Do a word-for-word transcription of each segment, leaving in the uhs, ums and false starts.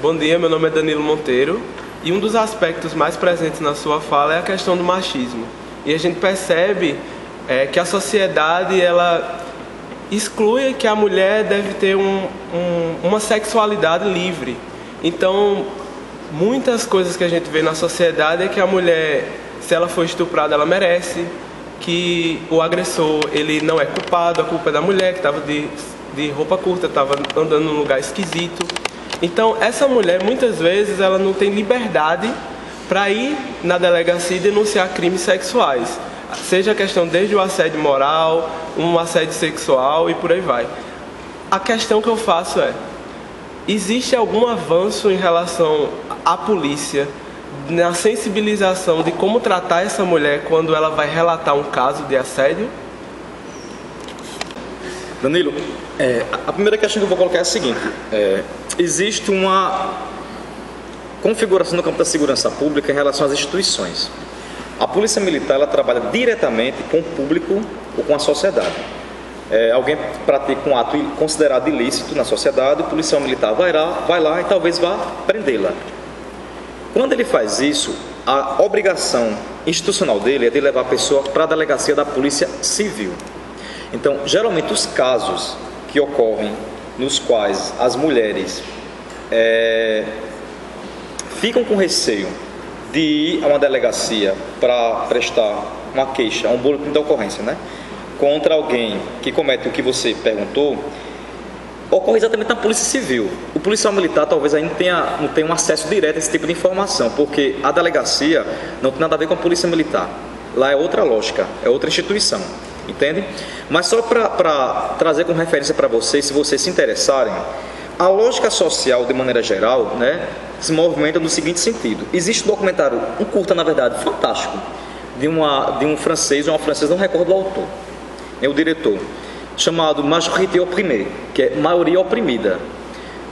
Bom dia, meu nome é Danilo Monteiro e um dos aspectos mais presentes na sua fala é a questão do machismo. E a gente percebe é, que a sociedade ela exclui que a mulher deve ter um, um, uma sexualidade livre. Então, muitas coisas que a gente vê na sociedade é que a mulher, se ela for estuprada, ela merece, que o agressor ele não é culpado, a culpa é da mulher que estava de, de roupa curta, estava andando num lugar esquisito. Então, essa mulher, muitas vezes, ela não tem liberdade para ir na delegacia e denunciar crimes sexuais. Seja a questão desde o assédio moral, um assédio sexual e por aí vai. A questão que eu faço é, existe algum avanço em relação à polícia, na sensibilização de como tratar essa mulher quando ela vai relatar um caso de assédio? Danilo, é, a primeira questão que eu vou colocar é a seguinte. É, existe uma configuração no campo da segurança pública em relação às instituições. A polícia militar ela trabalha diretamente com o público ou com a sociedade. É, alguém pratica um ato considerado ilícito na sociedade, o policial militar vai lá, vai lá e talvez vá prendê-la. Quando ele faz isso, a obrigação institucional dele é de levar a pessoa para a delegacia da polícia civil. Então, geralmente os casos que ocorrem nos quais as mulheres é, ficam com receio de ir a uma delegacia para prestar uma queixa, um boletim de ocorrência, né, contra alguém que comete o que você perguntou, ocorre exatamente na polícia civil. O policial militar talvez ainda tenha, não tenha um acesso direto a esse tipo de informação, porque a delegacia não tem nada a ver com a polícia militar. Lá é outra lógica, é outra instituição. Entende? Mas só para trazer como referência para vocês, se vocês se interessarem, a lógica social, de maneira geral, né, se movimenta no seguinte sentido. Existe um documentário, um curta, na verdade, fantástico, de, uma, de um francês, uma francesa, não recordo o autor, é o diretor, chamado Majorité Oprimée, que é maioria oprimida.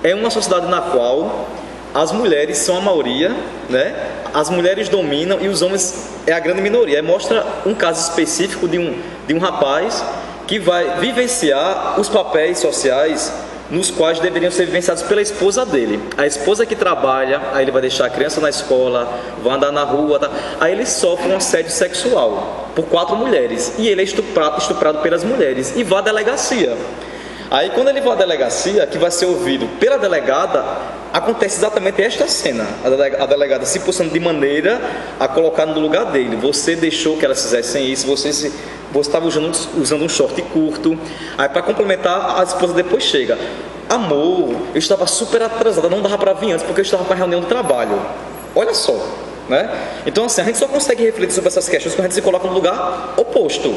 É uma sociedade na qual as mulheres são a maioria, né? As mulheres dominam e os homens é a grande minoria. Aí mostra um caso específico de um, de um rapaz que vai vivenciar os papéis sociais nos quais deveriam ser vivenciados pela esposa dele. A esposa que trabalha, aí ele vai deixar a criança na escola, vai andar na rua, tá? Aí ele sofre um assédio sexual por quatro mulheres e ele é estuprado, estuprado pelas mulheres e vai à delegacia. Aí quando ele vai à delegacia, que vai ser ouvido pela delegada, acontece exatamente esta cena. A delegada, a delegada se posicionando de maneira a colocar no lugar dele. Você deixou que elas fizessem isso, você se, você estava usando, usando um short curto. Aí para complementar, a esposa depois chega. Amor, eu estava super atrasada, não dava para vir antes porque eu estava para reunião do trabalho. Olha só, né? Então assim, a gente só consegue refletir sobre essas questões quando a gente se coloca no lugar oposto.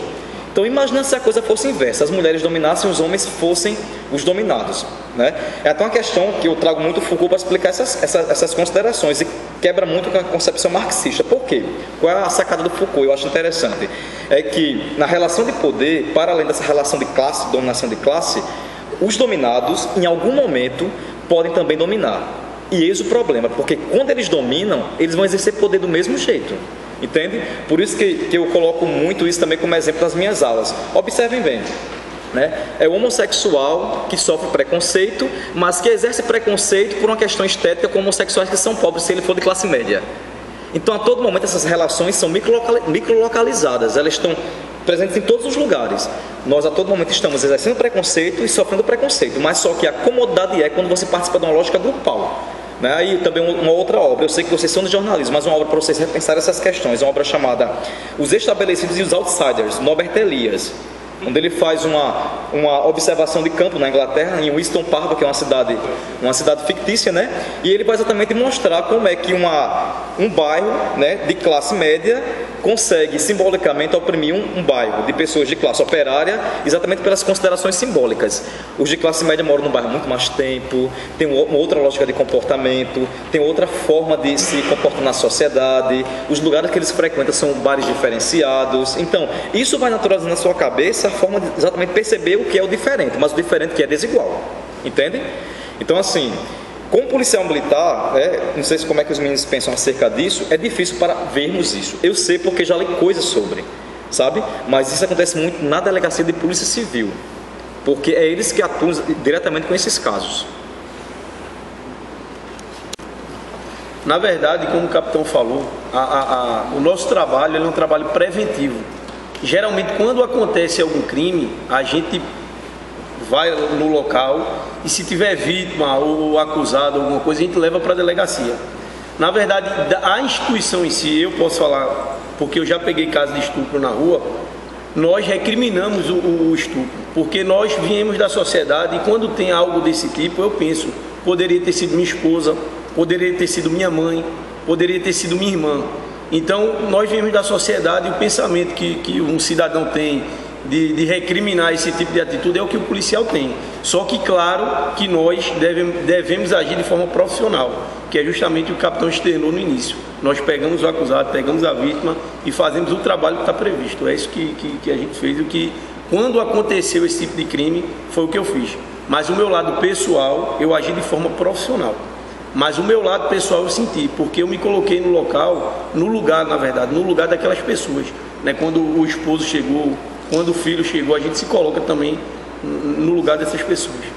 Então imagina se a coisa fosse inversa, as mulheres dominassem, os homens fossem os dominados, né? É até uma questão que eu trago muito Foucault para explicar essas, essas, essas considerações e quebra muito com a concepção marxista. Por quê? Qual é a sacada do Foucault? Eu acho interessante. É que na relação de poder, para além dessa relação de classe, dominação de classe, os dominados em algum momento podem também dominar. E eis o problema, porque quando eles dominam, eles vão exercer poder do mesmo jeito. Entende? Por isso que, que eu coloco muito isso também como exemplo nas minhas aulas. Observem bem, né? É o homossexual que sofre preconceito, mas que exerce preconceito por uma questão estética com homossexuais que são pobres, se ele for de classe média. Então, a todo momento, essas relações são microlocalizadas, elas estão presentes em todos os lugares. Nós, a todo momento, estamos exercendo preconceito e sofrendo preconceito, mas só que a comodidade é quando você participa de uma lógica grupal. Né? E também uma outra obra, eu sei que vocês são de jornalismo, mas uma obra para vocês repensarem essas questões, uma obra chamada Os Estabelecidos e Os Outsiders, Norbert Elias, onde ele faz uma, uma observação de campo na Inglaterra, em Winston Park, que é uma cidade, uma cidade fictícia, né? E ele vai exatamente mostrar como é que uma, um bairro, né, de classe média consegue simbolicamente oprimir um, um bairro de pessoas de classe operária, exatamente pelas considerações simbólicas. Os de classe média moram no bairro há muito mais tempo, tem uma outra lógica de comportamento, tem outra forma de se comportar na sociedade, os lugares que eles frequentam são bares diferenciados. Então, isso vai naturalizando na sua cabeça a forma de exatamente perceber o que é o diferente, mas o diferente que é desigual. Entende? Então, assim, como policial militar, é, não sei como é que os meninos pensam acerca disso, é difícil para vermos isso. Eu sei porque já li coisas sobre, sabe? Mas isso acontece muito na delegacia de polícia civil, porque é eles que atuam diretamente com esses casos. Na verdade, como o capitão falou, a, a, a, o nosso trabalho ele é um trabalho preventivo. Geralmente, quando acontece algum crime, a gente vai no local e se tiver vítima ou acusado, alguma coisa, a gente leva para a delegacia. Na verdade, a instituição em si, eu posso falar, porque eu já peguei caso de estupro na rua, nós recriminamos o, o estupro, porque nós viemos da sociedade e quando tem algo desse tipo, eu penso, poderia ter sido minha esposa, poderia ter sido minha mãe, poderia ter sido minha irmã. Então, nós viemos da sociedade e o pensamento que, que um cidadão tem de, de recriminar esse tipo de atitude é o que o policial tem. Só que, claro, que nós devemos, devemos agir de forma profissional, que é justamente o capitão externou no início. Nós pegamos o acusado, pegamos a vítima e fazemos o trabalho que está previsto. É isso que, que, que a gente fez. O que, quando aconteceu esse tipo de crime, foi o que eu fiz. Mas o meu lado pessoal, eu agi de forma profissional. Mas o meu lado pessoal eu senti, porque eu me coloquei no local, no lugar, na verdade, no lugar daquelas pessoas. Né? Quando o esposo chegou, quando o filho chegou, a gente se coloca também no lugar dessas pessoas.